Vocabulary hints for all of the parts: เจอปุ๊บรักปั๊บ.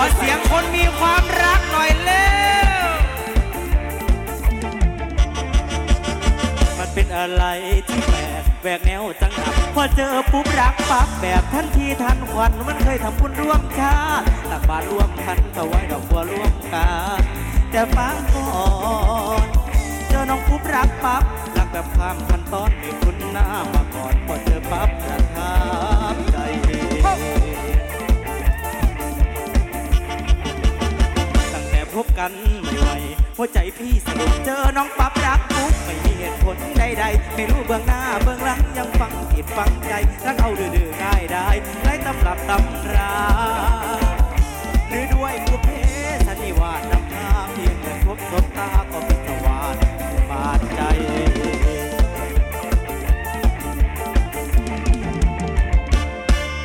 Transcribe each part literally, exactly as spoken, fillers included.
อเสียงคนมีความรักหน่อยเร็วมันเป็นอะไรที่แปลกแหวกแนวจังหวะพอเจอปุ๊บรักปั๊บแบบทันทีทันควันมันเคยทำบุญร่วมชาติตักบาตรร่วมพันถวายดอกบัวร่วมกาแต่ฟังก่อนเจอน้องปุ๊บรักปั๊บรักแบบข้ามขั้นตอนมีคุณหน้ามาก่อนพอเจอปั๊บประทับใจพบกันไม่ไหวหัวใจพี่สนุกเจอน้องปั๊บรักปุ๊บไม่มีเหตุผลใดๆไม่รู้เบื้องหน้าเบื้องหลังยังฟังผิดฟังใจรักเอาดื้อๆง่ายได้ไร้ตำรับตำราหรือด้วยบุพเพสันนิวาสนำพาเพียงแต่พบสบตาก็เป็นสวรรค์บาดใจ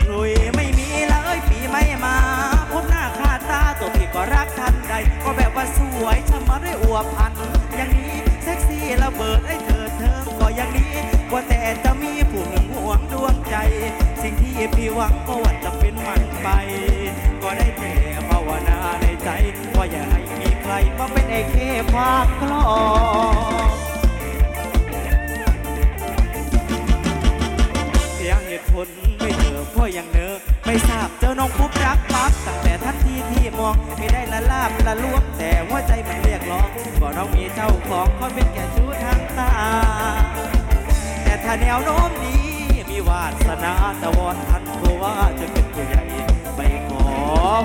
รวยไม่มีเลยปีไม่มาพบหน้าค่าตาตัวพี่ก็รักทันใดก็แบบว่าสวยชะมัดด้วยอวบอันอย่างนี้เซ็กซี่ระเบิดให้เธอเธอก็อย่างนี้กว่าแต่จะมีผู้หนึ่งหวงดวงใจสิ่งที่พี่หวังก็หวังจะเป็นมันไปก็ได้แต่ภาวนาในใจว่าอย่าให้มีใครมาเป็นไอ้เขภาคกลอกเสียเหตุผลไม่เจอเพราะยังเนอไม่ทราบเจอน้องปุ๊บรักปั๊บตั้งแต่ทันทีที่มองไม่ได้ละลาบละล้วงแต่หัวใจมันเรียกร้องก็น้องมีเจ้าของเขาเป็นแก่ชู้ทางตาแต่ถ้าแนวโน้มนี้มีวาสนาตะวันทันตัวว่าจะเป็นผู้ใหญ่ไปขอ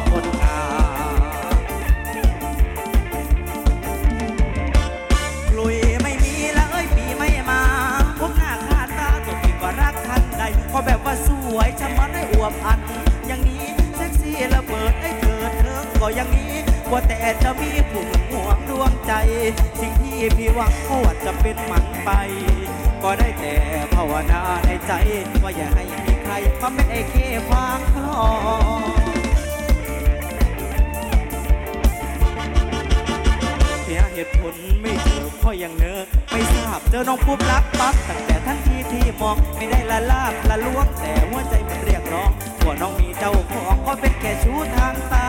คนตาลุยไม่มีแล้วเอ้ยปีไม่มาพบหน้าค่าตาตัวพี่ก็รักทันใดเพราะแบบว่าสวยชะมัดได้อวบอันอย่างนี้เซ็กซี่ระเบิดให้เธอเธอก็อย่างนี้ว่าแต่จะมีผู้ห่วงดวงใจสิ่งที่พี่หวังโคตรจะเป็นมันไปก็ได้แต่ภาวนาในใจว่าอย่าให้มีใครมาเป็นไอ้เขภาคกลอกเสียเหตุผลไม่เจอเพราะยังเนอไม่ทราบเจอน้องปุ๊บรักปั๊บตั้งแต่ทันทีที่มองไม่ได้ละลาบละล้วงแต่หัวใจมันเรียกร้องว่าน้องมีเจ้าของก็เป็นแค่ชู้ทางตา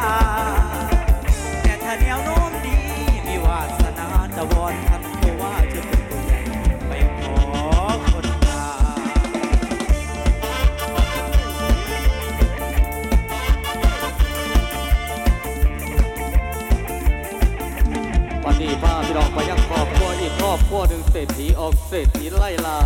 แต่ถ้าแนวโน้มดีมีวาสนาตะวันทันตัวว่าจะเป็นตัวใหญ่ไปขอคนตาวันนี้พาพี่น้องไปยังครอบครัวอีกครอบครัวหนึ่งเศรษฐีออกเศรษฐีไล่ลา